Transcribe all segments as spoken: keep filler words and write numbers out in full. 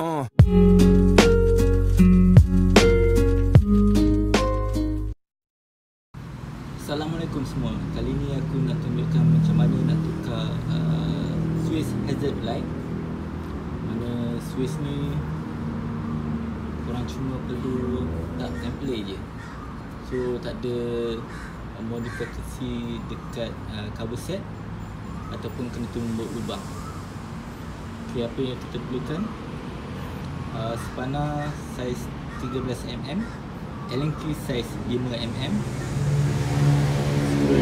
Uh. Assalamualaikum semua. Kali ni aku nak tunjukkan macam mana nak tukar uh, Swiss Hazard Light. Mana Swiss ni korang cuma perlu tak template je. So tak ada uh, modifikasi dekat uh, cover set ataupun kena tumbuk lubang. Okay, apa yang kita perlukan? Uh, Spana saiz tiga belas milimeter, L N Q saiz lima milimeter,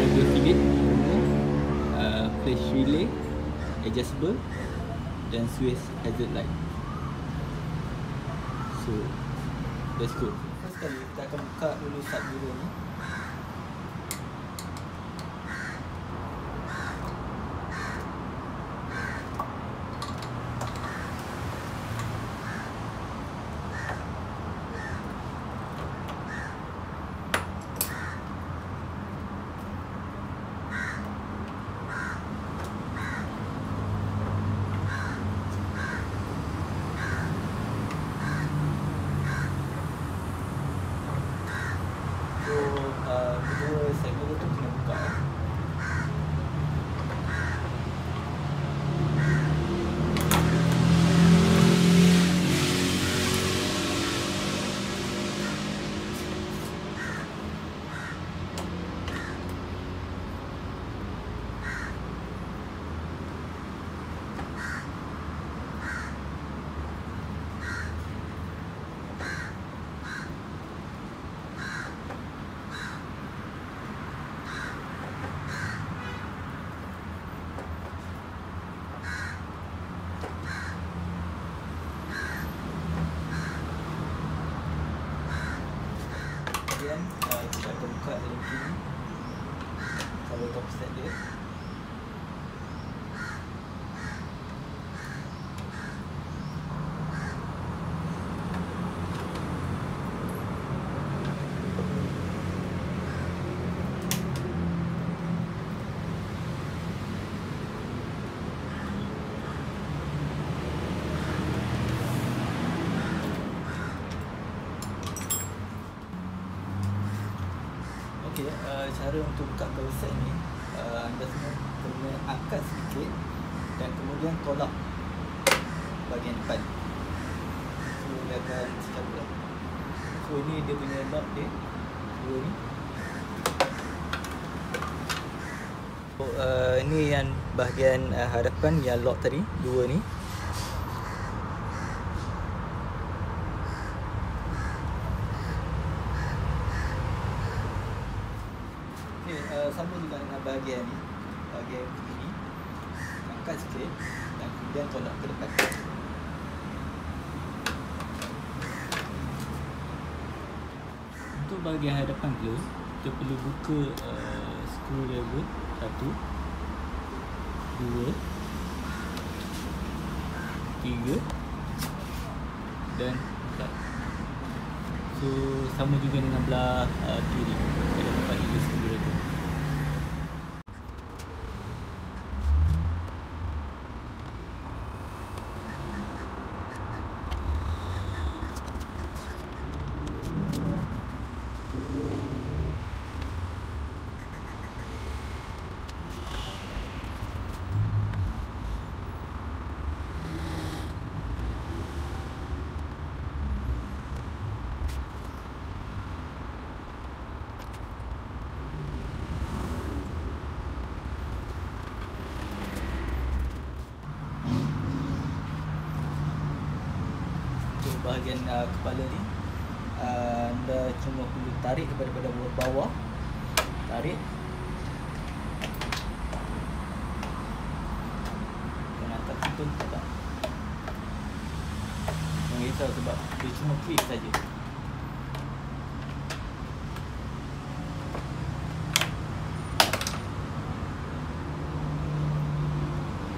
screw fillet, uh, Flash Relay Adjustable dan Swiss Hazard Light. So let's go. First kali kita akan buka dulu sub dulu ni. Okay, uh, cara untuk buka cover set ni, uh, anda semua kena angkat sedikit dan kemudian tolak bahagian depan. So dia akan tercabut. So ni dia punya lock dia, dua ni. So uh, ni yang bahagian uh, hadapan yang lock tadi, dua ni. Sama juga dengan bahagian ni, bahagian ini angkat sikit dan kemudian tolak ke depan. Untuk bahagian hadapan dia, kita perlu buka uh, screwdriver satu, dua, tiga dan empat. So sama juga dengan belah uh, kiri, ada empat jenis screwdriver. Bahagian uh, kepala ni uh, anda cuma perlu tarik daripada bawah, tarik dan atas pun tak mengisau sebab dia cuma klik saja.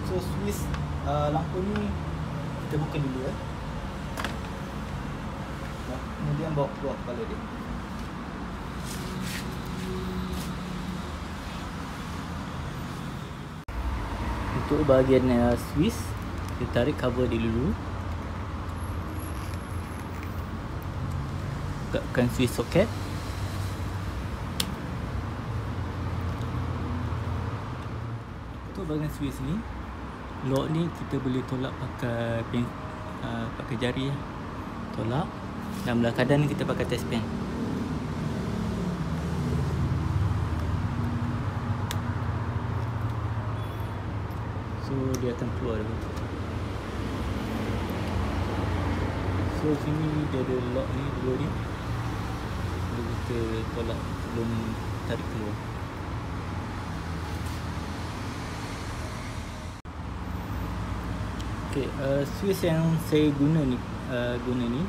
So Swiss uh, lampu ni kita buka dulu eh. Kemudian bawa keluar kepala dia. Untuk bahagian uh, Swiss, kita tarik cover dia dulu. dekatkan Swiss socket. Untuk bahagian Swiss ni, lock ni kita boleh tolak pakai pen, uh, pakai jari tolak, dan belah kanan kita pakai test pen. So dia akan keluar dulu. So sini dia ada lock ni dua ni, boleh kita tolak sebelum tarik keluar. Okay, uh, Swiss yang saya guna ni, uh, guna ni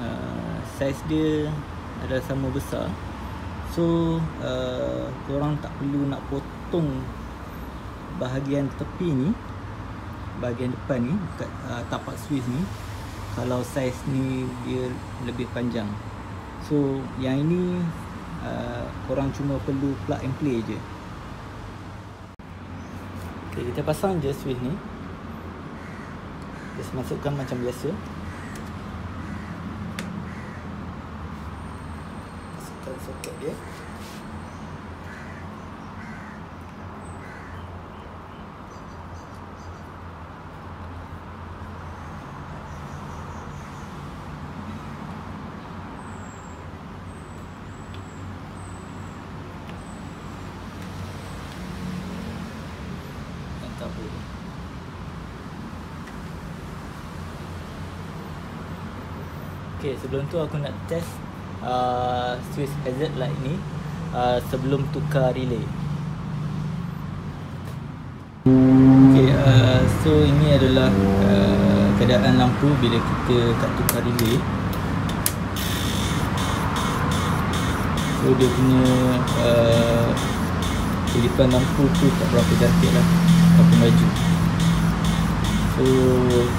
uh, saiz dia adalah sama besar. So uh, korang tak perlu nak potong bahagian tepi ni, bahagian depan ni, dekat uh, tapak Swiss ni, kalau saiz ni dia lebih panjang. So yang ini uh, korang cuma perlu plug and play je. Okay, kita pasang je switch ni. Just masukkan macam biasa. Masukkan soket dia. Okay, sebelum tu aku nak test uh, Swiss Hazard Light ni uh, sebelum tukar relay. Okay, uh, so ini adalah uh, keadaan lampu bila kita tak tukar relay. So dia punya uh, kelipan lampu tu tak berapa cantik lah, apa maju. So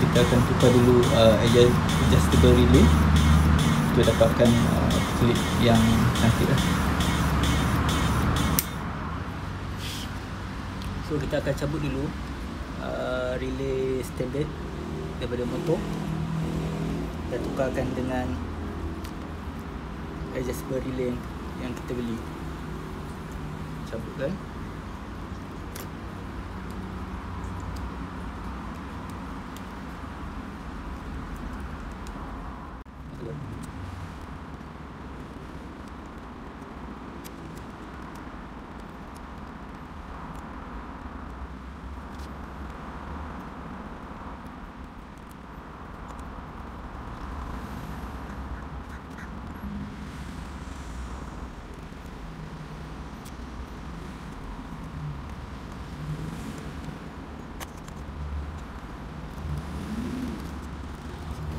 kita akan tukar dulu uh, adjustable relay untuk dapatkan uh, klip yang cantik lah. So kita akan cabut dulu uh, relay standard daripada motor, kita tukarkan dengan adjustable relay yang kita beli. Cabutkan.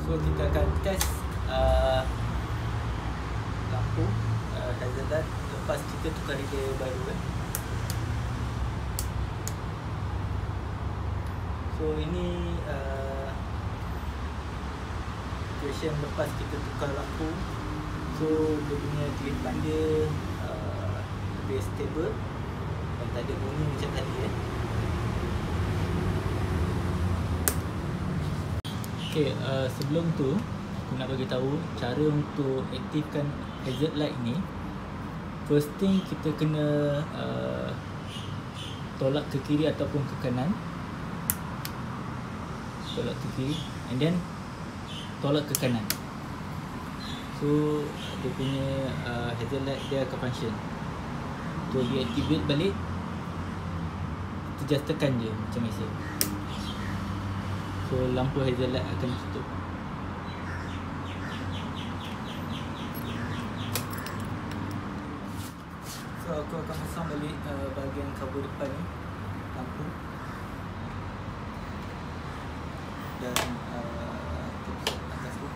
So kita akan test uh, lampu uh, hazard light lepas kita tukar relay baru kan. So ini uh, station lepas kita tukar lampu. So dia punya kelipan dia uh, lebih stable dan tak ada bunyi macam tadi kan. Eh. Okay, uh, sebelum tu aku nak bagi tahu cara untuk aktifkan hazard light ni. First thing, kita kena uh, tolak ke kiri ataupun ke kanan. Tolak ke kiri and then tolak ke kanan. So dia punya uh, hazard light dia akan function. So deactivate balik, kita just tekan je macam biasa. So lampu hazard light akan tutup. So aku akan pasang balik uh, bahagian kabel depan ni lampu, dan uh, atas tu.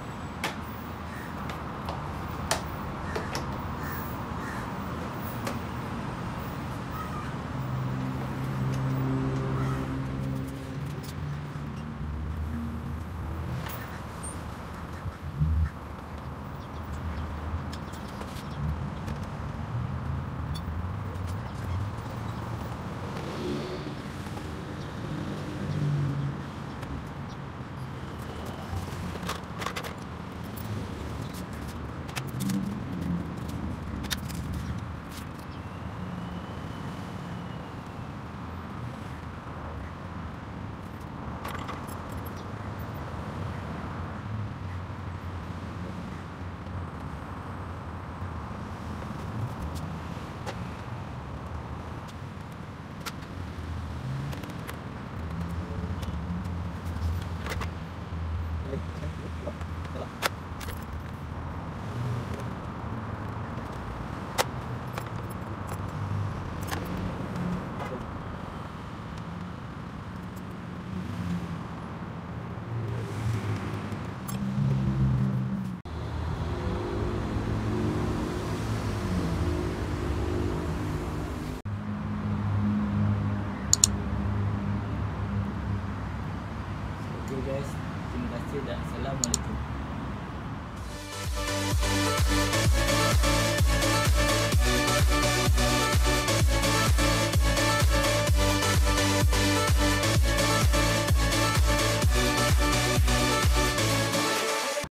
Sudah, Assalamualaikum.